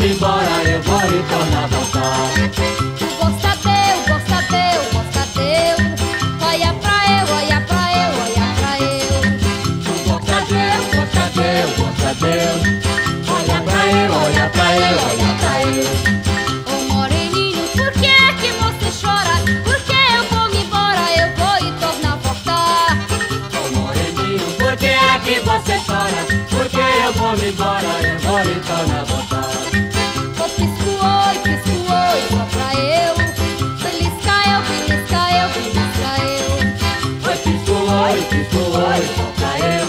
vamos embora, eu vou retornar a voltar. Gosta deu, gosta deu. Olha pra eu, olha pra eu, olha pra eu. Gosta deu, gosta deu, gosta deu. Olha pra eu, olha pra eu, olha pra eu. Ô moreninho, por que é que você chora? Porque eu vou embora, eu vou retornar a voltar. Ô moreninho, por que é que você chora? Porque eu vou embora, eu vou retornar a voltar. Ô pisco oi, só pra eu. Belisca eu, belisca eu, belisca eu. Oi, pisco oi, só pra eu.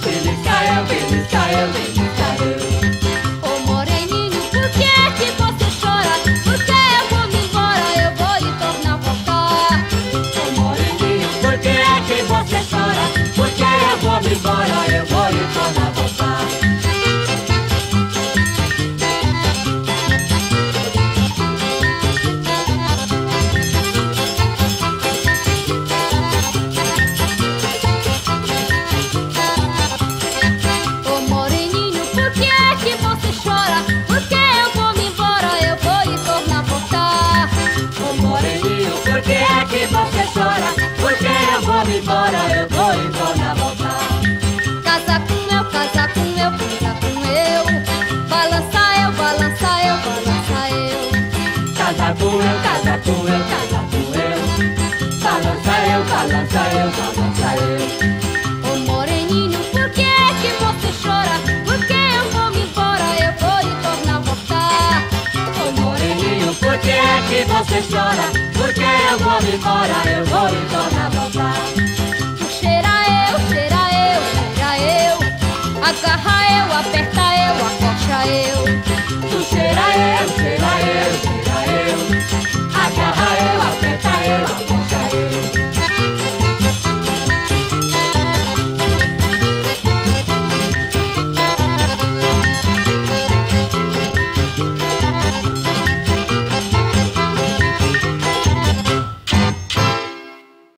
Belisca eu, belisca eu, belisca eu. Ô moreninho, por que é que você chora? Porque eu vou me embora, eu vou retornar a voltar. Ô moreninho, por que é que você chora? Porque eu vou me embora, eu vou retornar a voltar. Casa com eu, casa com eu. Balança eu, balança eu, balança eu. Ô moreninho, por que é que você chora? Porque eu vou me embora, eu vou retornar a voltar. Ô moreninho, por que é que você chora? Porque eu vou me embora, eu vou retornar a voltar. Cheira eu, agarra eu, aperta